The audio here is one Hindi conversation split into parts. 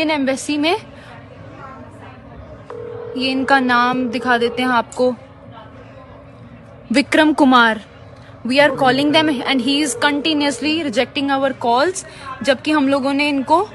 इंडियन एम्बेसी में, ये इनका नाम दिखा देते हैं आपको, Vikram Kumar. We are calling them and he is continuously rejecting our calls. जबकि हम लोगों ने इनको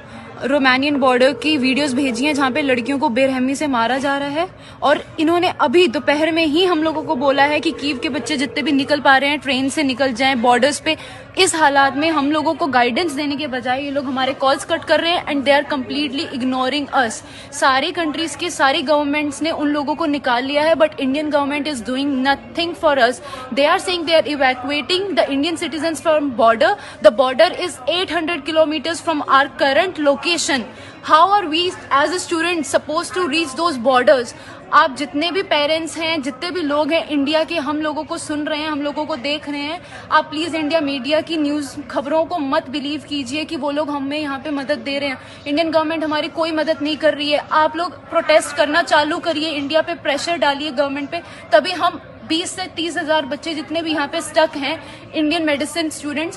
रोमानियन बॉर्डर की वीडियोस भेजी हैं जहाँ पे लड़कियों को बेरहमी से मारा जा रहा है. और इन्होंने अभी दोपहर में ही हम लोगों को बोला है कि कीव के बच्चे जितने भी निकल पा रहे हैं ट्रेन से निकल जाएं बॉर्डर्स पे. इस हालात में हम लोगों को गाइडेंस देने के बजाय ये लोग हमारे कॉल्स कट कर रहे हैं and they are completely ignoring us. सारी कंट्रीज के सारी गवर्नमेंट्स ने उन लोगों को निकाल लिया है but Indian government is doing nothing for us. They are saying they are evacuating the Indian citizens from border. The border is 800 kilometres from our current location. How are we as a student suppose to reach those borders? आप जितने भी पेरेंट्स हैं, जितने भी लोग हैं इंडिया के, हम लोगों को सुन रहे हैं, हम लोगों को देख रहे हैं, आप प्लीज़ इंडिया मीडिया की न्यूज़ खबरों को मत बिलीव कीजिए कि वो लोग हमें यहाँ पे मदद दे रहे हैं. इंडियन गवर्नमेंट हमारी कोई मदद नहीं कर रही है. आप लोग प्रोटेस्ट करना चालू करिए, इंडिया पे प्रेशर डालिए गवर्नमेंट पे, तभी हम 20 से 30 हज़ार बच्चे जितने भी यहाँ पे स्टक हैं Indian medicine students,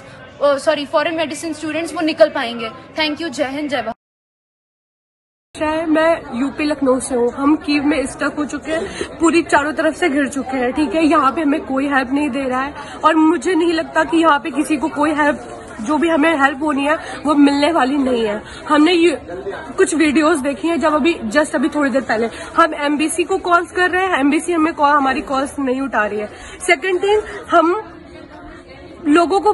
sorry foreign medicine students, वो निकल पाएंगे. Thank you. जय हिंद, जय भारत. मैं यूपी लखनऊ से हूँ. हम कीव में स्टक हो चुके हैं, पूरी चारों तरफ से घिर चुके हैं. ठीक है, यहाँ पे हमें कोई हेल्प नहीं दे रहा है और मुझे नहीं लगता कि यहाँ पे किसी को कोई हेल्प, जो भी हमें हेल्प होनी है वो मिलने वाली नहीं है. हमने कुछ वीडियोस देखी हैं जब अभी थोड़ी देर पहले हम एम्बेसी को कॉल्स कर रहे हैं, एम्बेसी हमें हमारी कॉल्स नहीं उठा रही है. सेकेंड थिंग, हम लोगों को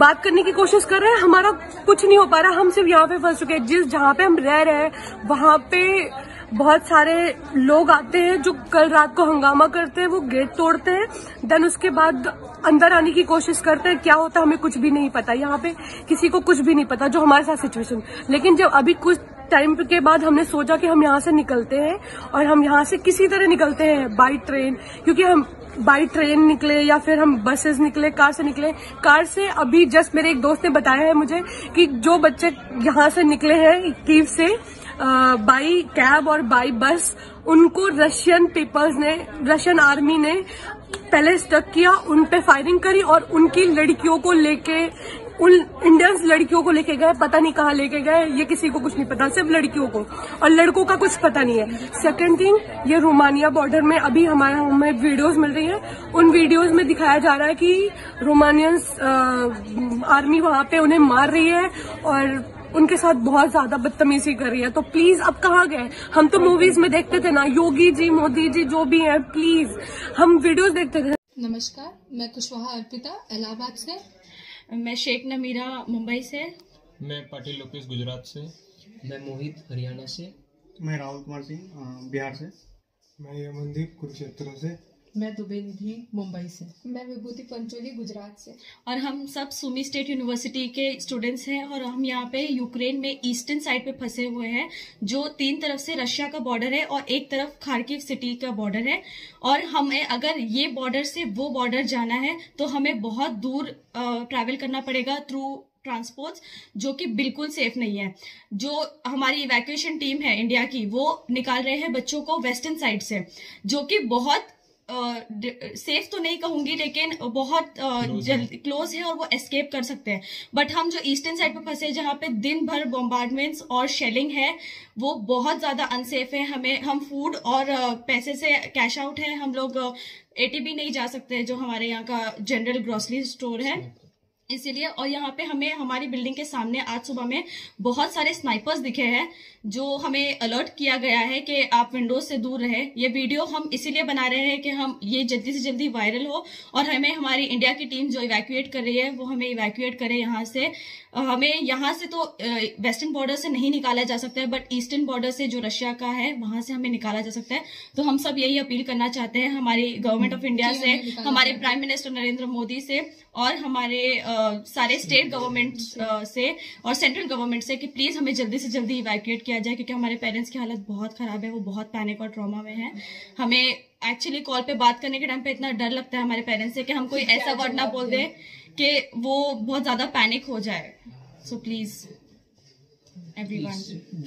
बात करने की कोशिश कर रहे हैं, हमारा कुछ नहीं हो पा रहा. हम सिर्फ यहाँ पे फंस चुके हैं. जहाँ पे हम रह रहे हैं वहाँ पे बहुत सारे लोग आते हैं जो कल रात को हंगामा करते हैं, वो गेट तोड़ते हैं, देन उसके बाद अंदर आने की कोशिश करते हैं. क्या होता है हमें कुछ भी नहीं पता. यहाँ पे किसी को कुछ भी नहीं पता जो हमारे साथ सिचुएशन. लेकिन जब अभी कुछ टाइम के बाद हमने सोचा कि हम यहाँ से निकलते हैं और हम यहाँ से किसी तरह निकलते हैं बाय ट्रेन, क्योंकि हम बाई ट्रेन निकले या फिर हम बसेस निकले, कार से निकले. कार से अभी जस्ट मेरे एक दोस्त ने बताया है मुझे कि जो बच्चे यहाँ से निकले हैं कीव से बाई कैब और बाई बस, उनको रशियन पीपल्स ने, रशियन आर्मी ने पहले स्टक किया, उन पे फायरिंग करी और उनकी लड़कियों को लेके, उन इंडियंस लड़कियों को लेके गए. पता नहीं कहाँ लेके गए, ये किसी को कुछ नहीं पता, सिर्फ लड़कियों को, और लड़कों का कुछ पता नहीं है. सेकंड थिंग, ये रोमानिया बॉर्डर में अभी हमें वीडियोस मिल रही हैं, उन वीडियोस में दिखाया जा रहा है कि रोमानियंस आर्मी वहां पे उन्हें मार रही है और उनके साथ बहुत ज्यादा बदतमीजी कर रही है. तो प्लीज, अब कहाँ गए? हम तो मूवीज में देखते थे ना, योगी जी, मोदी जी, जो भी है, प्लीज हम वीडियोज देखते थे. नमस्कार, मैं कुशवाहा अर्पिता इलाहाबाद से. मैं शेख नमीरा मुंबई से. मैं पाटिल लोकेश गुजरात से. मैं मोहित हरियाणा से. मैं राहुल कुमार सिंह बिहार से. मैं अमंदीप कुरुक्षेत्र से. मैं दुबे मुंबई से. मैं विभूति पंचोली गुजरात से. और हम सब सुमी स्टेट यूनिवर्सिटी के स्टूडेंट्स हैं और हम यहाँ पे यूक्रेन में ईस्टर्न साइड पे फंसे हुए हैं, जो 3 तरफ से रशिया का बॉर्डर है और 1 तरफ खार्किव सिटी का बॉर्डर है. और हमें अगर ये बॉर्डर से वो बॉर्डर जाना है तो हमें बहुत दूर ट्रैवल करना पड़ेगा थ्रू ट्रांसपोर्ट्स, जो कि बिल्कुल सेफ नहीं है. जो हमारी इवैक्यूएशन टीम है इंडिया की, वो निकाल रहे हैं बच्चों को वेस्टर्न साइड से, जो कि बहुत सेफ तो नहीं कहूंगी लेकिन बहुत क्लोज है और वो एस्केप कर सकते हैं. बट हम जो ईस्टर्न साइड पर फंसे, जहाँ पे दिन भर बॉम्बार्डमेंट्स और शेलिंग है, वो बहुत ज्यादा अनसेफ है. हमें हम फूड और पैसे से कैश आउट है. हम लोग एटीबी नहीं जा सकते, जो हमारे यहाँ का जनरल ग्रोसरी स्टोर है, इसीलिए. और यहाँ पे हमें हमारी बिल्डिंग के सामने आज सुबह में बहुत सारे स्नाइपर्स दिखे हैं, जो हमें अलर्ट किया गया है कि आप विंडोज से दूर रहे. ये वीडियो हम इसीलिए बना रहे हैं कि हम ये जल्दी से जल्दी वायरल हो और हमें हमारी इंडिया की टीम जो इवैक्यूएट कर रही है वो हमें इवैक्यूएट करे यहाँ से. हमें यहाँ से तो वेस्टर्न बॉर्डर से नहीं निकाला जा सकता है, बट ईस्टर्न बॉर्डर से जो रशिया का है वहां से हमें निकाला जा सकता है. तो हम सब यही अपील करना चाहते हैं हमारी गवर्नमेंट ऑफ इंडिया से, हमारे प्राइम मिनिस्टर नरेंद्र मोदी से और हमारे सारे स्टेट गवर्नमेंट से और सेंट्रल गवर्नमेंट से कि प्लीज हमें जल्दी से जल्दी इवैक्यूएट किया जाए, क्योंकि हमारे पेरेंट्स की हालत बहुत खराब है, वो बहुत पैनिक और ट्रॉमा में है. हमें एक्चुअली कॉल पे बात करने के टाइम पे इतना डर लगता है हमारे पेरेंट्स से कि हम कोई ऐसा वर्ड ना बोल दे कि वो बहुत ज्यादा पैनिक हो जाए. सो प्लीज एवरीवन,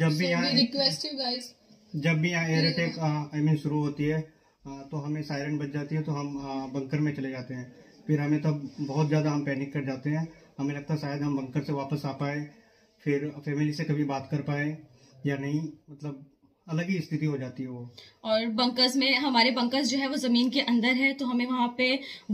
जब भी यहाँ एयर अटैक शुरू होती है तो हमें सायरन बज जाती है, तो हम बंकर में चले जाते हैं. फिर हमें तब बहुत ज़्यादा हम पैनिक कर जाते हैं. हमें लगता है शायद हम बंकर से वापस आ पाए, फिर फैमिली से कभी बात कर पाए, या नहीं, मतलब अलग ही स्थिति हो जाती है वो। और बंकर्स में, हमारे बंकर्स जो है वो जमीन के अंदर है, तो हमें वहाँ पे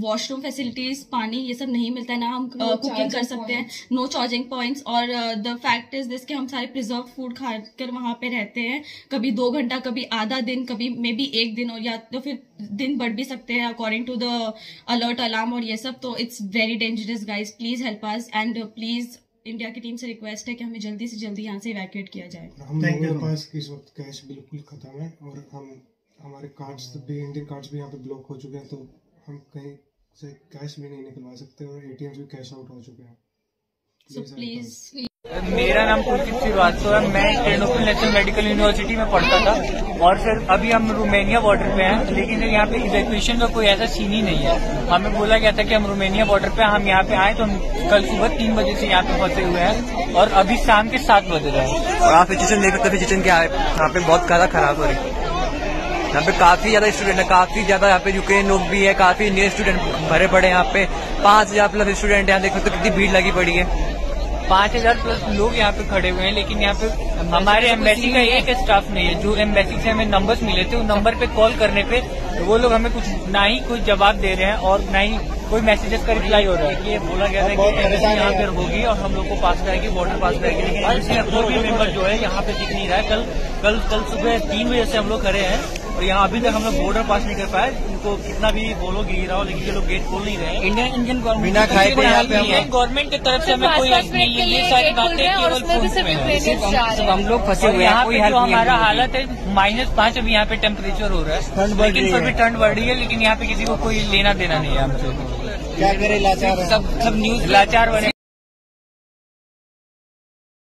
वॉशरूम फैसिलिटीज, पानी ये सब नहीं मिलता है, ना हम कुकिंग कर सकते हैं, नो चार्जिंग पॉइंट्स। और द फैक्ट इज दिस कि हम सारे प्रिजर्व फूड खाकर वहाँ पे रहते हैं, कभी 2 घंटा, कभी आधा दिन, कभी मे बी 1 दिन, और या तो फिर दिन बढ़ भी सकते हैं according to the alert alarm और ये सब। तो it's very dangerous guys, please help us and please India की टीम से रिक्वेस्ट है कि हमें जल्दी से जल्दी यहाँ से इवैक्यूएट किया जाए। हम लोगों के पास इस वक्त कैश बिल्कुल खत्म है और हमारे कार्ड्स भी, इंडियन कार्ड्स भी यहाँ पे ब्लॉक हो चुके हैं, तो हम कहीं से कैश भी नहीं निकलवा सकते और एटीएम्स भी कैश आउट हो चुके हैं। So please. मेरा नाम कुलदीप श्रीवास्तव है, मैं टेनापुर नेशनल मेडिकल यूनिवर्सिटी में पढ़ता था और फिर अभी हम रोमानिया बॉर्डर पे हैं, लेकिन यहाँ पे इवैक्यूएशन का कोई ऐसा सीन ही नहीं है। हमें बोला गया था कि हम रोमानिया बॉर्डर पे, हम यहाँ पे आए तो हम कल सुबह 3 बजे से यहाँ पे फंसे हुए हैं और अभी शाम के 7 बज रहे हैं। और आप सिचुएशन देख सकते हैं, सिचुएशन क्या है यहाँ पे, बहुत ज्यादा खराब हो रही है। यहाँ पे काफी ज्यादा स्टूडेंट है, काफी ज्यादा यहाँ पे यूक्रेन लोग भी है, काफी इंडियन स्टूडेंट भरे पड़े हैं यहाँ पे। 5000+ स्टूडेंट यहाँ देख सकते हो, कितनी भीड़ लगी पड़ी है। 5000+ लोग यहाँ पे खड़े हुए हैं, लेकिन यहाँ पे हमारे एम्बेसी का एक स्टाफ नहीं है। जो एम्बेसी से हमें नंबर्स मिले थे, उस नंबर पे कॉल करने पे वो लोग हमें कुछ ना ही कोई जवाब दे रहे हैं और ना ही कोई मैसेजेस का रिप्लाई हो रहा है। ये बोला गया था कि एम्बेसी यहाँ पे होगी और हम लोग को पास कराएगी, बॉर्डर पास कराएगी, लेकिन कोई भी मेम्बर जो है यहाँ पे दिख नहीं रहा है। कल सुबह 3 बजे से हम लोग खड़े हैं और यहाँ अभी तक हम लोग बॉर्डर पास नहीं कर पाए। उनको कितना भी बोलो घिरा हो, लेकिन ये लोग गेट खोल नहीं रहे। इंडियन गवर्नमेंट की तरफ से हमें कोई हेल्प नहीं है, ये सारी बातें केवल हम लोग फंसे हुए यहाँ पे। जो हमारा हालत है, -5 अभी यहाँ पे टेम्परेचर हो रहा है, लेकिन फिर भी ठंड बढ़ रही है, लेकिन यहाँ पे किसी को कोई लेना देना नहीं है हमसे। क्या करें, लाचार सब न्यूज लाचार बने।